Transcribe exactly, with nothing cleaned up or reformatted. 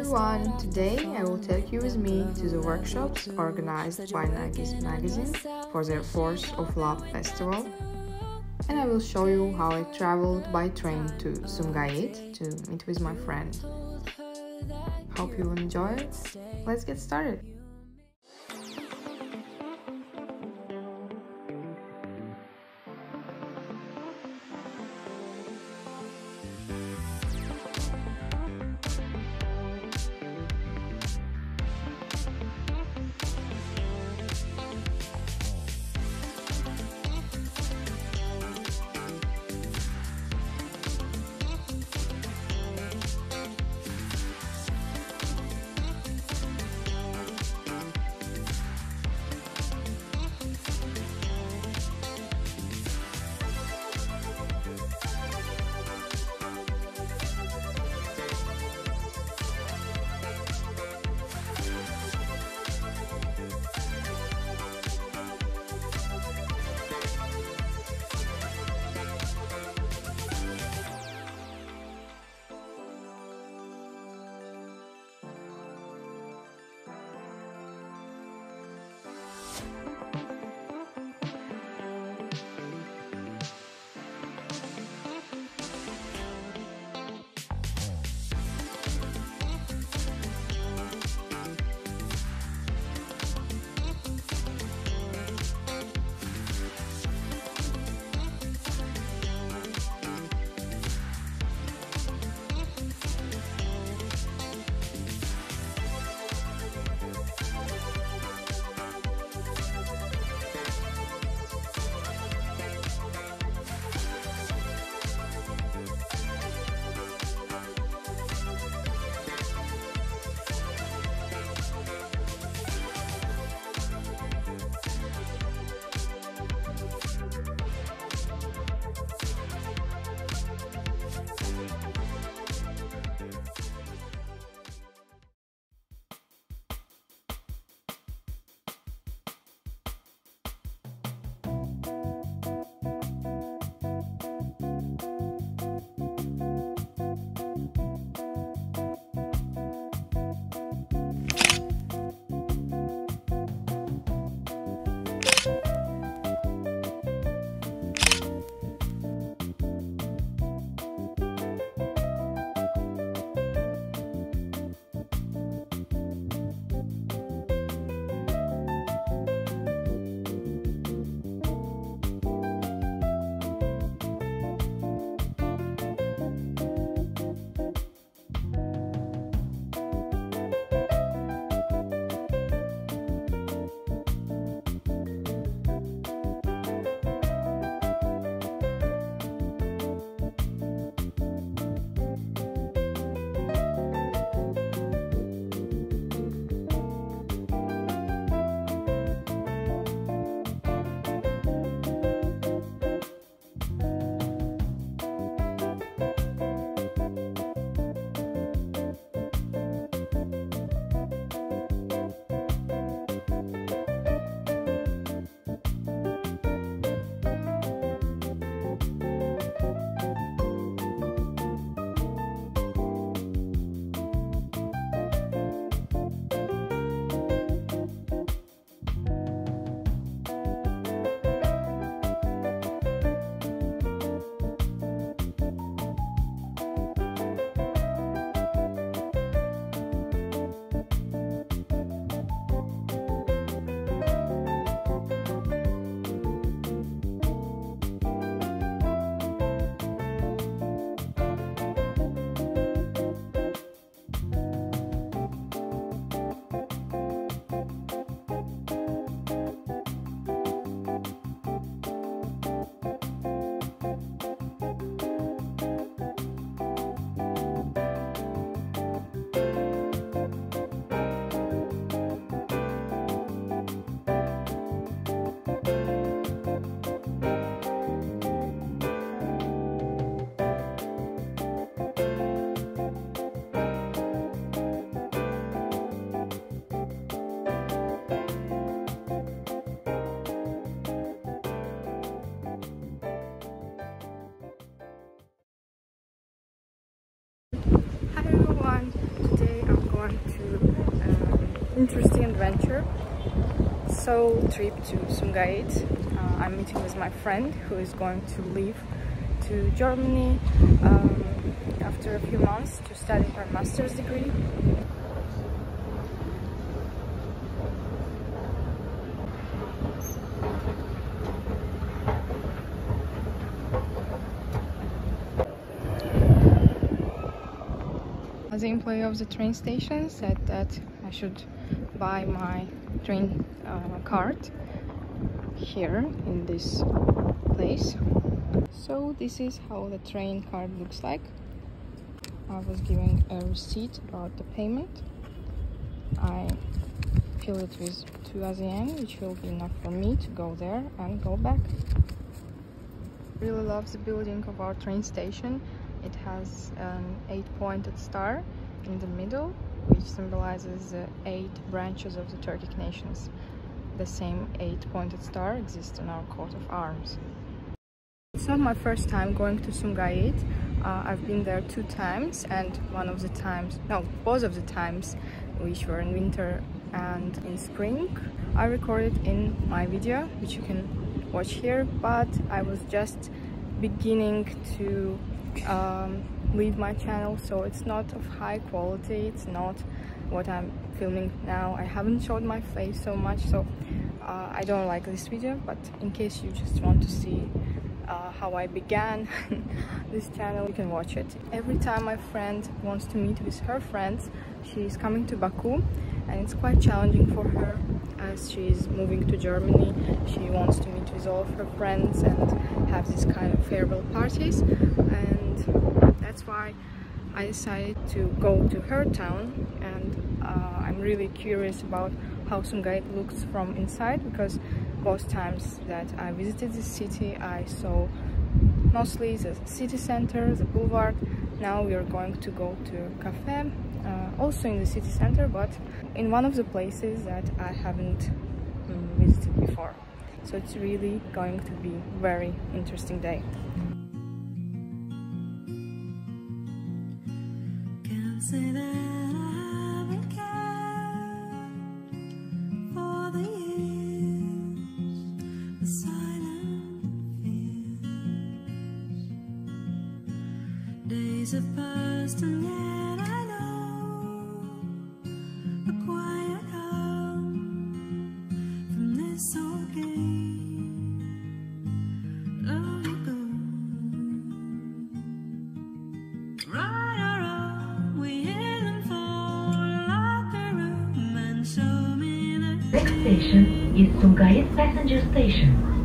everyone, today I will take you with me to the workshops organized by Nagis Magazine for their Force of Love Festival, and I will show you how I traveled by train to Sumgait to meet with my friend. Hope you'll enjoy it. Let's get started! Today I'm interesting adventure. So trip to Sumgait. Uh, I'm meeting with my friend who is going to leave to Germany um, after a few months to study her master's degree. The employee of the train station said that I should buy my train uh, card here in this place. So this is how the train card looks like. I was given a receipt about the payment. I fill it with two A Z N, which will be enough for me to go there and go back. Really love the building of our train station. It has an eight-pointed star in the middle, which symbolizes the eight branches of the Turkic nations. The same eight-pointed star exists in our coat of arms. It's not my first time going to Sumgait. Uh, I've been there two times, and one of the times, no, both of the times, which were in winter and in spring, I recorded in my video, which you can watch here, but I was just beginning to um leave my channel, so it's not of high quality. It's not what I'm filming now. I haven't showed my face so much, so uh, I don't like this video, but in case you just want to see uh, how I began this channel, you can watch it. Every time my friend wants to meet with her friends, she's coming to Baku, and it's quite challenging for her as she's moving to Germany. She wants to meet with all of her friends and have this kind of farewell parties, and that's why I decided to go to her town. And uh, I'm really curious about how Sumgait looks from inside, because both times that I visited this city I saw mostly the city center, the boulevard. Now we are going to go to a cafe, uh, also in the city center, but in one of the places that I haven't um, visited before. So it's really going to be a very interesting day. Can't say that I've been cared for the years, the silent fears. Days have passed and yet I know the quiet hum from this old game. Next station is Sumgait passenger station.